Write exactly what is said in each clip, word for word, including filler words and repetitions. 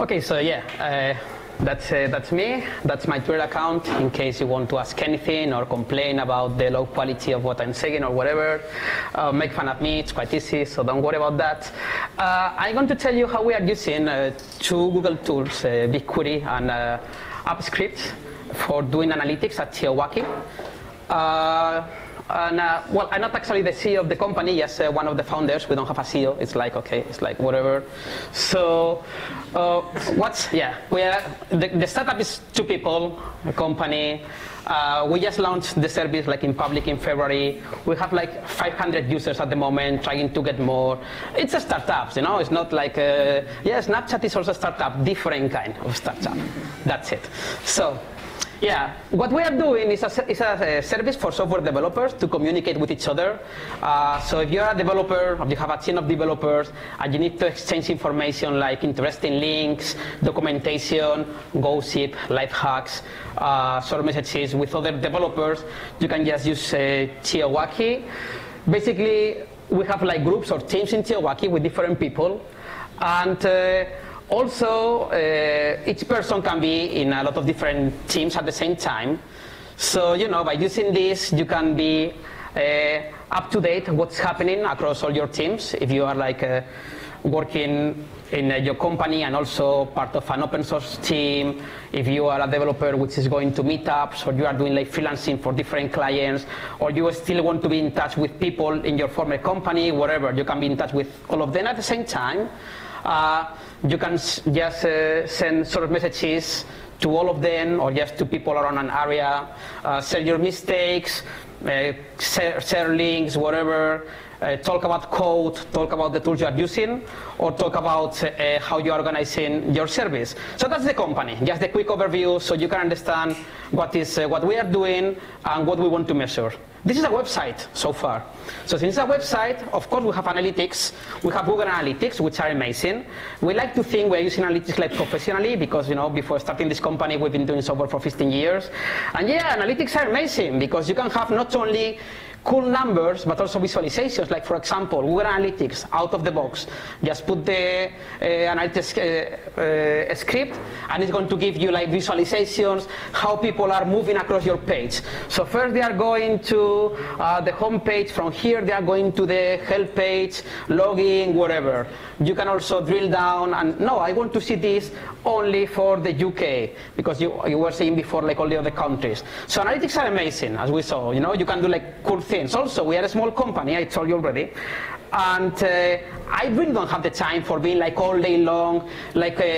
Okay, so yeah, uh, that's uh, that's me. That's my Twitter account. In case you want to ask anything or complain about the low quality of what I'm saying or whatever, uh, make fun of me. It's quite easy, so don't worry about that. Uh, I'm going to tell you how we are using uh, two Google tools, uh, BigQuery and uh, Apps Script, for doing analytics at Teowaki. Uh, And, uh, well, I'm not actually the C E O of the company, just uh, one of the founders. We don't have a C E O. It's like, okay, it's like whatever. So, uh, what's, yeah, we are, the, the startup is two people, a company. Uh, we just launched the service like in public in February. We have like five hundred users at the moment, trying to get more. It's a startup, you know, it's not like, a, yeah, Snapchat is also a startup, different kind of startup. That's it. So. Yeah, what we are doing is a, is a service for software developers to communicate with each other. Uh, so if you're a developer, if you have a team of developers, and you need to exchange information like interesting links, documentation, gossip, life hacks, uh, short messages with other developers, you can just use uh, Teowaki. Basically, we have like groups or teams in Teowaki with different people. And. Uh, Also, uh, each person can be in a lot of different teams at the same time. So, you know, by using this, you can be uh, up to date what's happening across all your teams. If you are like uh, working in uh, your company and also part of an open source team, if you are a developer which is going to meetups, or you are doing like freelancing for different clients, or you still want to be in touch with people in your former company, whatever, you can be in touch with all of them at the same time. Uh, you can s just uh, send sort of messages to all of them, or just to people around an area, uh, share your mistakes, uh, share, share links, whatever, uh, talk about code, talk about the tools you are using, or talk about uh, how you are organizing your service. So that's the company, just a quick overview so you can understand what is uh, what we are doing and what we want to measure. This is a website so far. So since it's a website, of course we have analytics. We have Google Analytics, which are amazing. We like to think we're using analytics like professionally, because you know, before starting this company, we've been doing software for fifteen years. And yeah, analytics are amazing because you can have not only cool numbers, but also visualizations. Like for example, Google Analytics, out of the box. Just put the uh, analytics uh, uh, script, and it's going to give you like visualizations how people are moving across your page. So first they are going to uh, the home page. From here they are going to the help page, login, whatever. You can also drill down and no, I want to see this only for the U K, because you you were saying before like all the other countries. So analytics are amazing, as we saw. You know, you can do like cool things. Also, we are a small company, I told you already, and uh, I really don't have the time for being like all day long, like uh,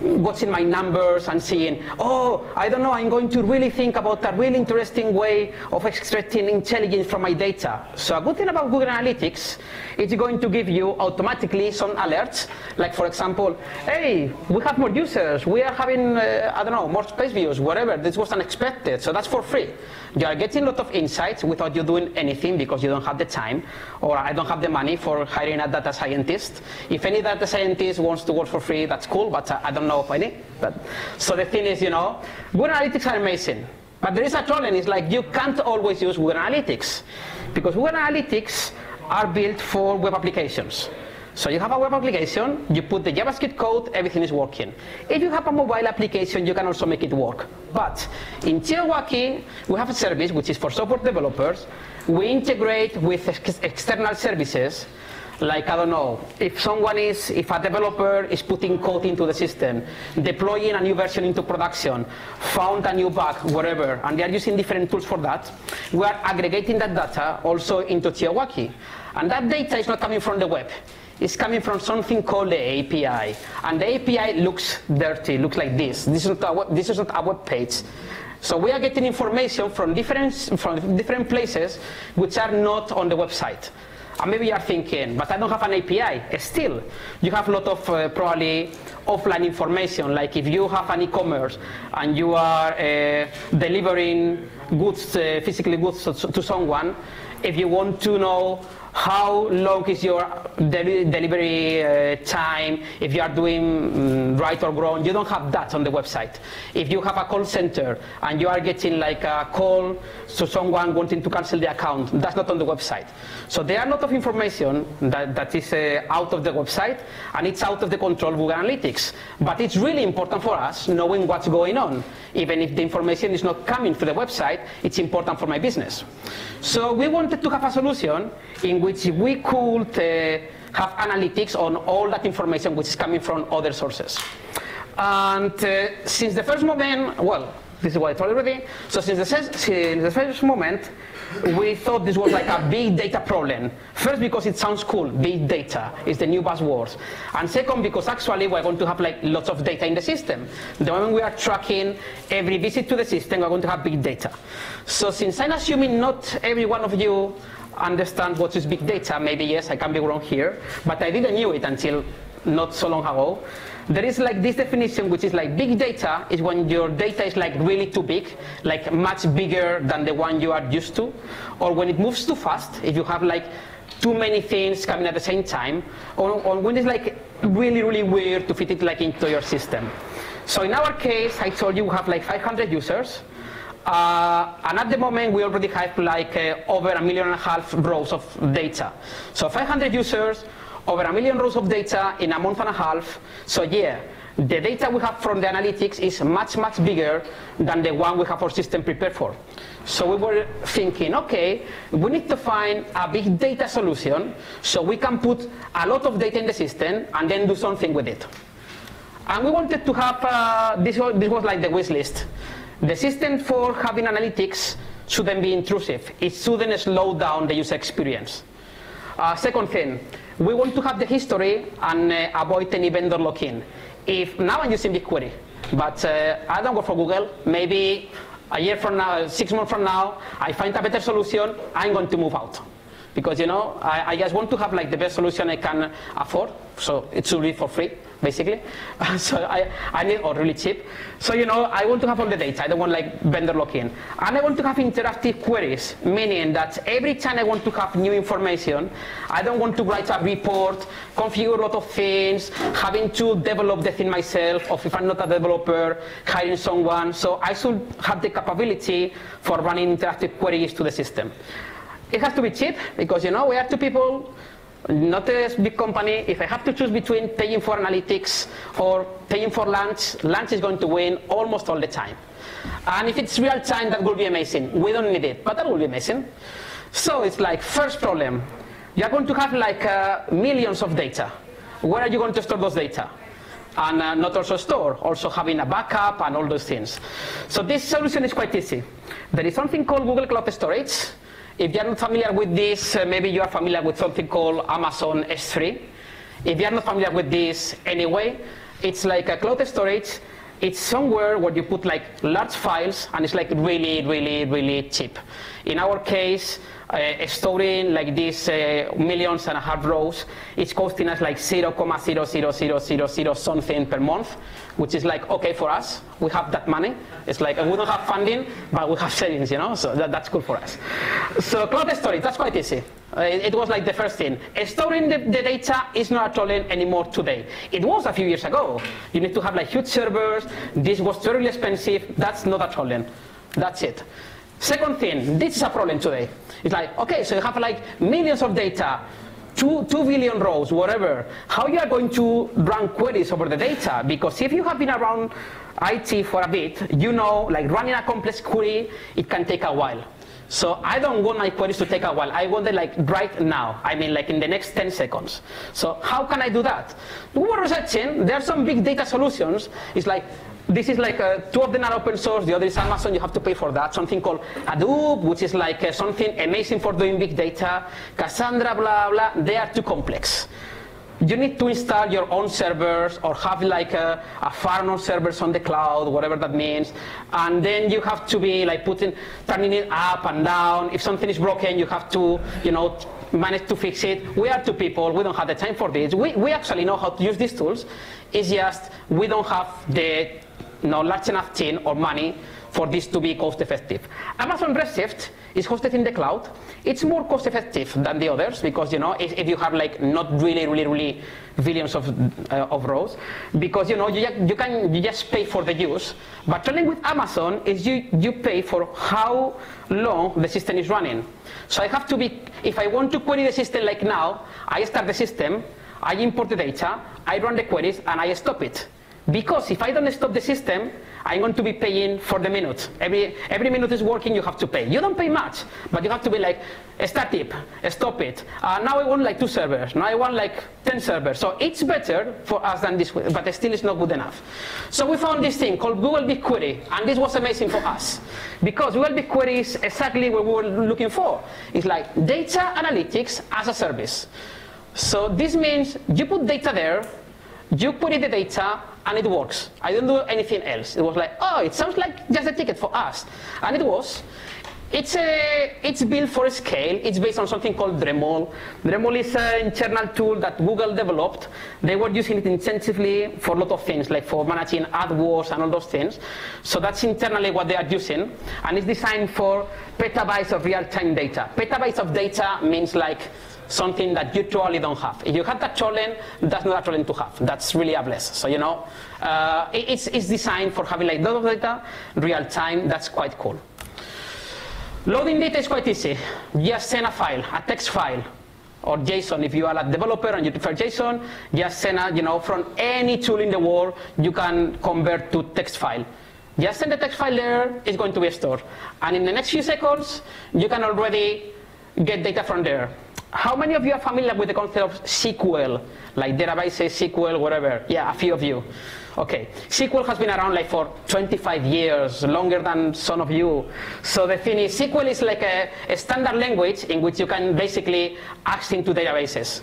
watching my numbers and seeing, oh, I don't know, I'm going to really think about a really interesting way of extracting intelligence from my data. So a good thing about Google Analytics, it's going to give you automatically some alerts, like for example, hey, we have more users, we are having, uh, I don't know, more page views, whatever, this was unexpected, so that's for free. You are getting a lot of insights without you doing anything, because you don't have the time, or I don't have the money for hiring a data scientist. If any data scientist wants to work for free, that's cool, but I don't know of any. But, so the thing is, you know, Google Analytics are amazing. But there is a problem, it's like you can't always use Google Analytics, because Google Analytics are built for web applications. So you have a web application, you put the JavaScript code, everything is working. If you have a mobile application, you can also make it work. But in Teowaki, we have a service which is for software developers. We integrate with ex external services. Like, I don't know, if someone is, if a developer is putting code into the system, deploying a new version into production, found a new bug, whatever, and they are using different tools for that, we are aggregating that data also into Teowaki. And that data is not coming from the web. It's coming from something called the A P I. And the A P I looks dirty, looks like this. This is not a web, this is not a web page. So we are getting information from different, from different places which are not on the website. And maybe you are thinking, but I don't have an A P I. Still, you have a lot of uh, probably offline information, like if you have an e-commerce and you are uh, delivering goods, uh, physically goods to someone, if you want to know how long is your de delivery uh, time, if you are doing um, right or wrong. You don't have that on the website. If you have a call center and you are getting like a call to someone wanting to cancel the account, that's not on the website. So there are a lot of information that, that is uh, out of the website, and it's out of the control of Google Analytics. But it's really important for us knowing what's going on. Even if the information is not coming to the website, it's important for my business. So we wanted to have a solution in which we could uh, have analytics on all that information which is coming from other sources. And uh, since the first moment, well, this is what I told already. So since the, since the first moment, we thought this was like a big data problem. First, because it sounds cool, big data is the new buzzword. And second, because actually we're going to have like lots of data in the system. The moment we are tracking every visit to the system, we're going to have big data. So since I'm assuming not every one of you understand what is big data, maybe yes, I can be wrong here, but I didn't knew it until not so long ago. There is like this definition, which is like big data is when your data is like really too big, like much bigger than the one you are used to, or when it moves too fast, if you have like too many things coming at the same time, or, or when it's like really, really weird to fit it like into your system. So in our case, I told you we have like five hundred users, uh, and at the moment we already have like uh, over a million and a half rows of data. So five hundred users, over a million rows of data in a month and a half. So yeah, the data we have from the analytics is much, much bigger than the one we have our system prepared for. So we were thinking, okay, we need to find a big data solution so we can put a lot of data in the system and then do something with it. And we wanted to have, uh, this, was, this was like the wish list. The system for having analytics shouldn't be intrusive. It shouldn't slow down the user experience. Uh, second thing, we want to have the history and uh, avoid any vendor lock-in. If now I'm using BigQuery, but uh, I don't work for Google, maybe a year from now, six months from now, I find a better solution, I'm going to move out. Because, you know, I, I just want to have like the best solution I can afford, so it should be for free, basically. so I, I need, or really cheap. So, you know, I want to have all the data, I don't want like vendor lock-in. And I want to have interactive queries, meaning that every time I want to have new information, I don't want to write a report, configure a lot of things, having to develop the thing myself, or if I'm not a developer, hiring someone. So I should have the capability for running interactive queries to the system. It has to be cheap, because, you know, we are two people, not a big company. If I have to choose between paying for analytics or paying for lunch, lunch is going to win almost all the time. And if it's real time, that would be amazing. We don't need it, but that would be amazing. So it's like, first problem, you're going to have like uh, millions of data. Where are you going to store those data? And uh, not also store, also having a backup and all those things. So this solution is quite easy. There is something called Google Cloud Storage. If you are not familiar with this, uh, maybe you are familiar with something called Amazon S three. If you are not familiar with this anyway, it's like a cloud storage. It's somewhere where you put like large files, and it's like really, really, really cheap. In our case, uh, storing like these uh, millions and a half rows, it's costing us like zero point zero zero zero zero zero something per month, which is like okay for us. We have that money. It's like, and we don't have funding, but we have savings, you know, so that, that's cool for us. So cloud storage, that's quite easy. Uh, it, it was like the first thing. Uh, storing the, the data is not a problem anymore today. It was a few years ago. You need to have like huge servers. This was terribly expensive. That's not a problem. That's it. Second thing, this is a problem today. It's like, okay, so you have like millions of data, Two, two billion rows, whatever, how you are going to run queries over the data? Because if you have been around I T for a bit, you know, like running a complex query, it can take a while. So I don't want my queries to take a while. I want them like right now. I mean, like in the next ten seconds. So how can I do that? We were researching, there are some big data solutions. It's like, this is like, uh, two of them are open source, the other is Amazon, you have to pay for that. Something called Hadoop, which is like uh, something amazing for doing big data. Cassandra, blah, blah, they are too complex. You need to install your own servers or have like a, a farm of servers on the cloud, whatever that means. And then you have to be like putting, turning it up and down. If something is broken, you have to, you know, manage to fix it. We are two people, we don't have the time for this. We, we actually know how to use these tools. It's just, we don't have the, no large enough team or money for this to be cost effective. Amazon Redshift is hosted in the cloud. It's more cost effective than the others because, you know, if, if you have like not really, really, really billions of, uh, of rows, because, you know, you, you can you just pay for the use. But dealing with Amazon is you, you pay for how long the system is running. So I have to be, if I want to query the system like now, I start the system, I import the data, I run the queries, and I stop it. Because if I don't stop the system, I'm going to be paying for the minute. Every, every minute is working, you have to pay. You don't pay much, but you have to be like, start it, stop it. Uh, now I want like two servers, now I want like ten servers. So it's better for us than this, but still it's not good enough. So we found this thing called Google BigQuery, and this was amazing for us. Because Google BigQuery is exactly what we were looking for. It's like data analytics as a service. So this means you put data there, you query the data, and it works. I didn't do anything else. It was like, oh, it sounds like just a ticket for us. And it was. It's, a, it's built for scale. It's based on something called Dremel. Dremel is an internal tool that Google developed. They were using it intensively for a lot of things, like for managing AdWords and all those things. So that's internally what they are using. And it's designed for petabytes of real-time data. Petabytes of data means like something that you totally don't have. If you had that challenge, that's not a challenge to have. That's really a bless. So, you know, uh, it's, it's designed for having like lots of data, real time. That's quite cool. Loading data is quite easy. Just send a file, a text file, or JSON. If you are a developer and you prefer JSON, just send a, you know, from any tool in the world, you can convert to text file. Just send the text file there, it's going to be stored. And in the next few seconds, you can already get data from there. How many of you are familiar with the concept of S Q L, like databases, S Q L, whatever? Yeah, a few of you. Okay, S Q L has been around like for twenty-five years, longer than some of you. So the thing is, S Q L is like a, a standard language in which you can basically access into databases.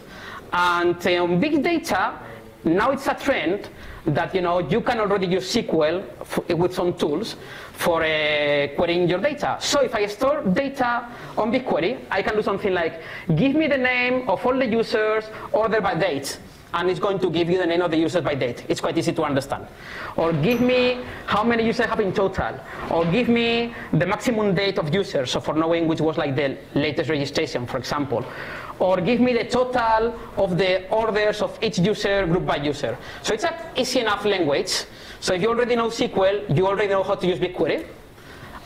And um, big data, now it's a trend that, you know, you can already use S Q L f with some tools for uh, querying your data. So if I store data on BigQuery, I can do something like, give me the name of all the users, order by date, and it's going to give you the name of the users by date. It's quite easy to understand. Or give me how many users have in total, or give me the maximum date of users, so for knowing which was like the latest registration, for example. Or give me the total of the orders of each user, group by user. So it's an easy enough language. So if you already know S Q L, you already know how to use BigQuery.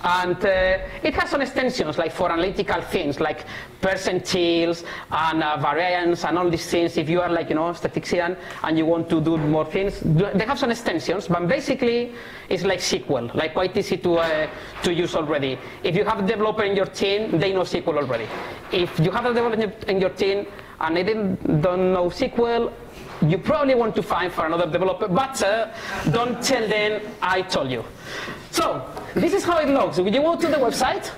And uh, it has some extensions, like for analytical things, like percentiles and uh, variance and all these things. If you are like, you know, statistician and you want to do more things, they have some extensions. But basically, it's like S Q L, like quite easy to uh, to use already. If you have a developer in your team, they know S Q L already. If you have a developer in your team and they didn't, don't know S Q L, you probably want to find for another developer, but uh, don't tell them I told you. So this is how it looks. When you go to the website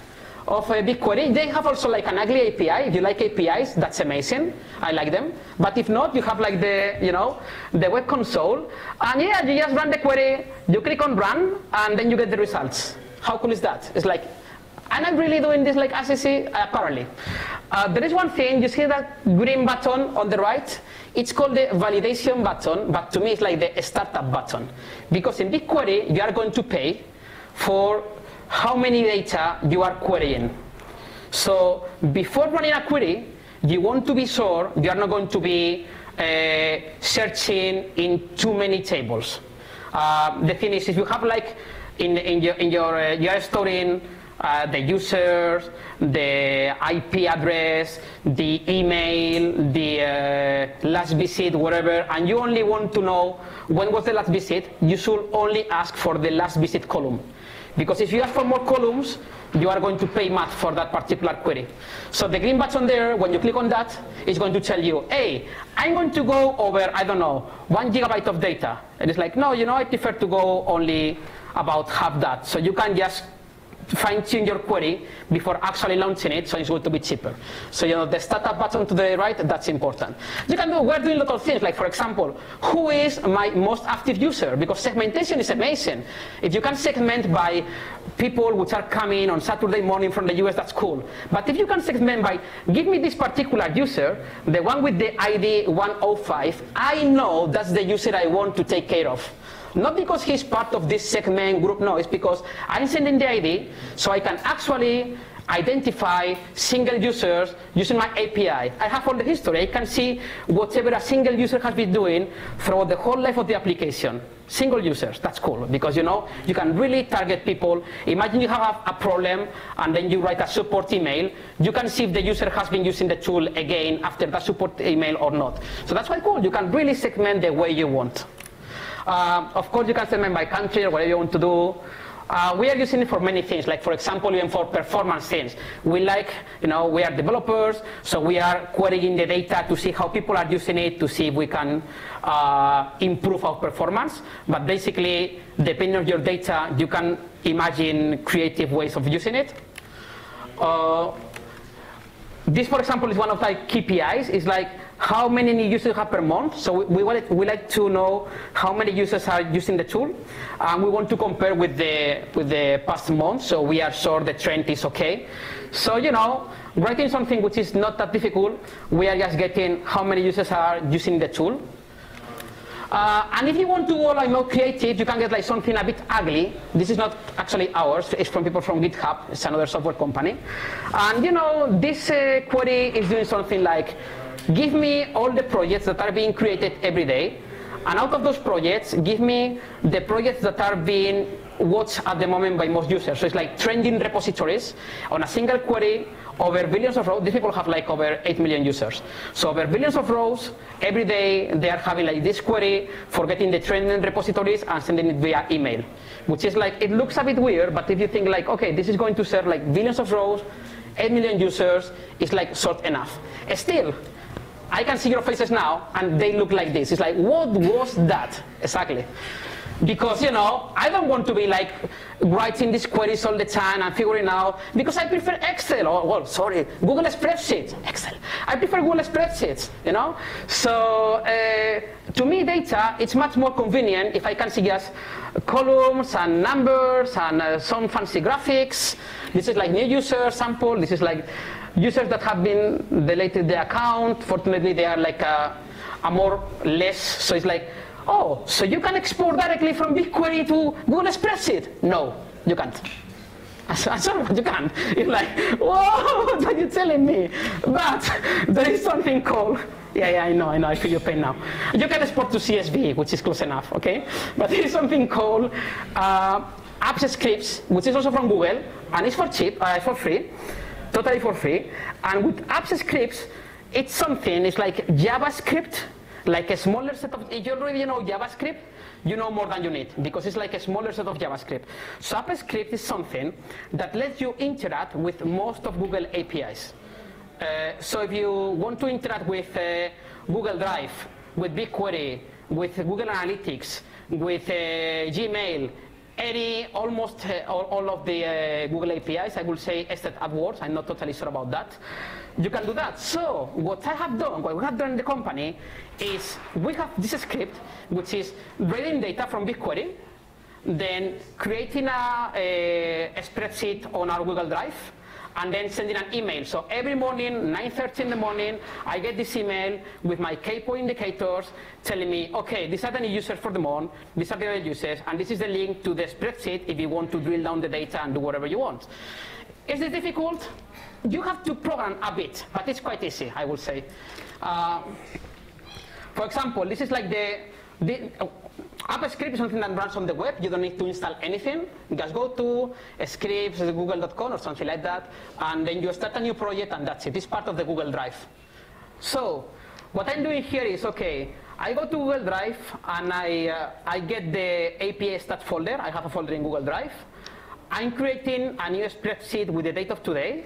of uh, BigQuery, they have also like an ugly A P I. If you like A P Is, that's amazing. I like them. But if not, you have like the, you know, the web console. And yeah, you just run the query, you click on run, and then you get the results. How cool is that? It's like, and I'm really doing this like A C C uh, parallel. Uh, there is one thing, you see that green button on the right? It's called the validation button, but to me it's like the startup button. Because in BigQuery, you are going to pay for how many data you are querying. So before running a query, you want to be sure you are not going to be uh, searching in too many tables. Uh, the thing is, if you have like, in, in your, in your uh, you are storing Uh, the users, the I P address, the email, the uh, last visit, whatever, and you only want to know when was the last visit, you should only ask for the last visit column. Because if you ask for more columns, you are going to pay much for that particular query. So the green button there, when you click on that, it's going to tell you, hey, I'm going to go over, I don't know, one gigabyte of data. And it's like, no, you know, I prefer to go only about half that. So you can just fine-tune your query before actually launching it, so it's going to be cheaper. So, you know, the startup button to the right, that's important. You can do, we're doing a lot of things, like, for example, who is my most active user? Because segmentation is amazing. If you can segment by people which are coming on Saturday morning from the U S, that's cool. But if you can segment by, give me this particular user, the one with the I D one oh five, I know that's the user I want to take care of. Not because he's part of this segment group, no, it's because I'm sending the I D so I can actually identify single users using my A P I. I have all the history. I can see whatever a single user has been doing throughout the whole life of the application. Single users, that's cool, because you know, you can really target people. Imagine you have a problem and then you write a support email. You can see if the user has been using the tool again after that support email or not. So that's quite cool. You can really segment the way you want. Uh, of course, you can segment by country or whatever you want to do. Uh, we are using it for many things, like for example, even for performance things. We like, you know, we are developers, so we are querying the data to see how people are using it, to see if we can uh, improve our performance. But basically, depending on your data, you can imagine creative ways of using it. Uh, this, for example, is one of the K P Is. It's like how many new users have per month. So we, we, want it, we like to know how many users are using the tool. And we want to compare with the, with the past month, so we are sure the trend is okay. So, you know, writing something which is not that difficult, we are just getting how many users are using the tool. Uh, and if you want to go like more creative, you can get like something a bit ugly. This is not actually ours, it's from people from GitHub, it's another software company. And you know, this uh, query is doing something like, give me all the projects that are being created every day, and out of those projects, give me the projects that are being watched at the moment by most users. So it's like trending repositories on a single query over billions of rows. These people have like over eight million users. So over billions of rows, every day they are having like this query for getting the trending repositories and sending it via email, which is like, it looks a bit weird, but if you think like, okay, this is going to serve like billions of rows, eight million users, it's like short enough. Still, I can see your faces now, and they look like this. It's like, what was that? Exactly. Because, you know, I don't want to be like writing these queries all the time and figuring out, because I prefer Excel, or, well, sorry, Google spreadsheets, Excel. I prefer Google spreadsheets, you know? So, uh, to me, data, it's much more convenient if I can see just columns and numbers and uh, some fancy graphics. This is like new user sample. This is like users that have been deleted their account. Fortunately, they are like a, a more less, so it's like, oh, so you can export directly from BigQuery to Google Spreadsheet? No, you can't. I'm sorry, but you can't. You're like, whoa, what are you telling me? But there is something called, yeah, yeah, I know, I know, I feel your pain now. You can export to C S V, which is close enough, okay? But there is something called uh, Apps Scripts, which is also from Google, and it's for cheap, uh, for free, totally for free. And with Apps Scripts, it's something, it's like JavaScript, like a smaller set of, if you already know JavaScript, you know more than you need, because it's like a smaller set of JavaScript. So AppScript is something that lets you interact with most of Google A P Is. Uh, so if you want to interact with uh, Google Drive, with BigQuery, with Google Analytics, with uh, Gmail, any, almost uh, all, all of the uh, Google A P Is, I will say except AdWords, I'm not totally sure about that. You can do that. So what I have done, what we have done in the company, is we have this script, which is reading data from BigQuery, then creating a, a, a spreadsheet on our Google Drive, and then sending an email. So every morning, nine thirty in the morning, I get this email with my K P O indicators telling me, okay, these are the new users for the month, these are the other users, and this is the link to the spreadsheet if you want to drill down the data and do whatever you want. Is it difficult? You have to program a bit, but it's quite easy, I would say. Uh, for example, this is like the, the oh, AppScript is something that runs on the web. You don't need to install anything. Just go to scripts dot google dot com or something like that, and then you start a new project, and that's it. It's part of the Google Drive. So what I'm doing here is, okay, I go to Google Drive, and I, uh, I get the A P I stats folder. I have a folder in Google Drive. I'm creating a new spreadsheet with the date of today.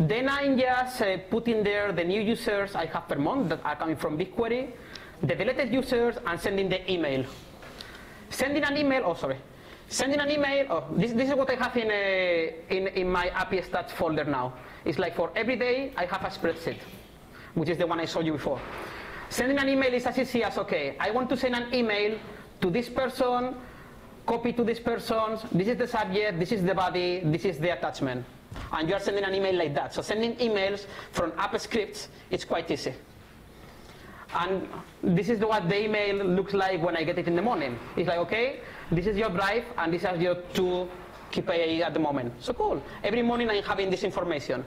Then I'm just uh, putting there the new users I have per month that are coming from BigQuery, the deleted users, and sending the email. Sending an email, oh sorry. Sending an email, oh, this, this is what I have in, a, in, in my A P I stats folder now. It's like for every day, I have a spreadsheet, which is the one I showed you before. Sending an email is as easy as, okay, I want to send an email to this person, copy to this person, this is the subject, this is the body, this is the attachment. And you are sending an email like that. So sending emails from AppScripts, it's quite easy. And this is what the email looks like when I get it in the morning. It's like, okay, this is your drive, and these are your two K P Is at the moment. So cool. Every morning I'm having this information.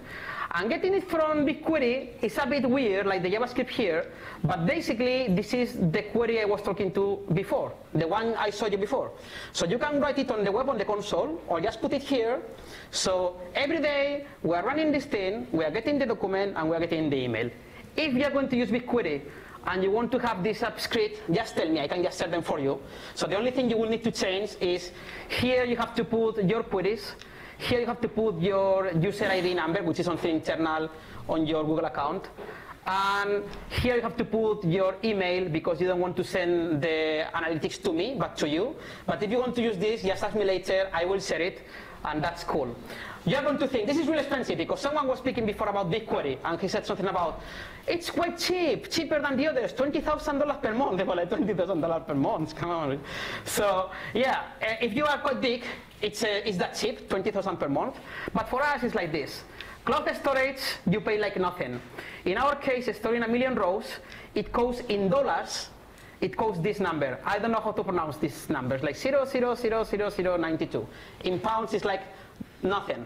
And getting it from BigQuery is a bit weird, like the JavaScript here, but basically this is the query I was talking to before, the one I showed you before. So you can write it on the web on the console, or just put it here. So every day we are running this thing, we are getting the document, and we are getting the email. If you are going to use BigQuery and you want to have this app script, just tell me, I can just set them for you. So the only thing you will need to change is here you have to put your queries, here you have to put your user I D number, which is something internal on your Google account, and here you have to put your email because you don't want to send the analytics to me, but to you. But if you want to use this, just ask me later, I will share it, and that's cool. You're going to think, this is really expensive, because someone was speaking before about BigQuery, and he said something about, it's quite cheap, cheaper than the others, twenty thousand dollars per month. They were like, twenty thousand dollars per month, come on. So, yeah, if you are quite big, it's, uh, it's that cheap, twenty thousand dollars per month. But for us, it's like this. Cloud storage, you pay like nothing. In our case, storing a million rows, it costs in dollars, it costs this number. I don't know how to pronounce these numbers, like zero zero zero zero zero ninety-two. In pounds, it's like nothing.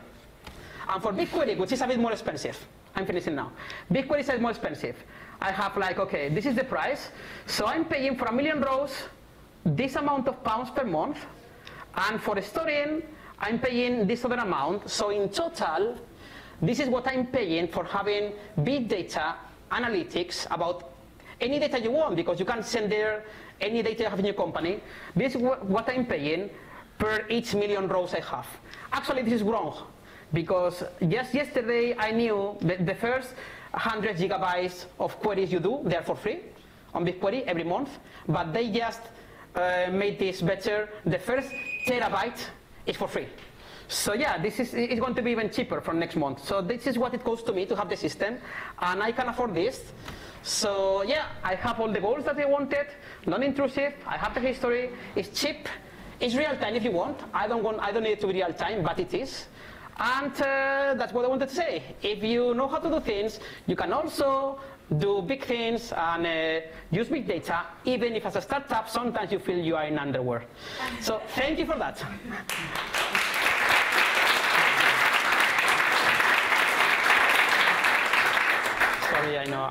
And for BigQuery, which is a bit more expensive, I'm finishing now. BigQuery is more expensive. I have like, okay, this is the price. So I'm paying for a million rows this amount of pounds per month. And for storing, I'm paying this other amount. So in total, this is what I'm paying for having big data analytics about any data you want, because you can send there any data you have in your company. This is what I'm paying per each million rows I have. Actually, this is wrong, because just yesterday I knew that the first one hundred gigabytes of queries you do, they are for free on BigQuery every month, but they just uh, made this better. The first terabyte is for free. So yeah, this is it's going to be even cheaper from next month. So this is what it costs to me to have the system, and I can afford this. So yeah, I have all the goals that I wanted, non-intrusive, I have the history, it's cheap. It's real time if you want. I don't want. I don't need it to be real time, but it is. And uh, that's what I wanted to say. If you know how to do things, you can also do big things and uh, use big data, even if as a startup, sometimes you feel you are in underwear. So thank you for that. Sorry, I know. I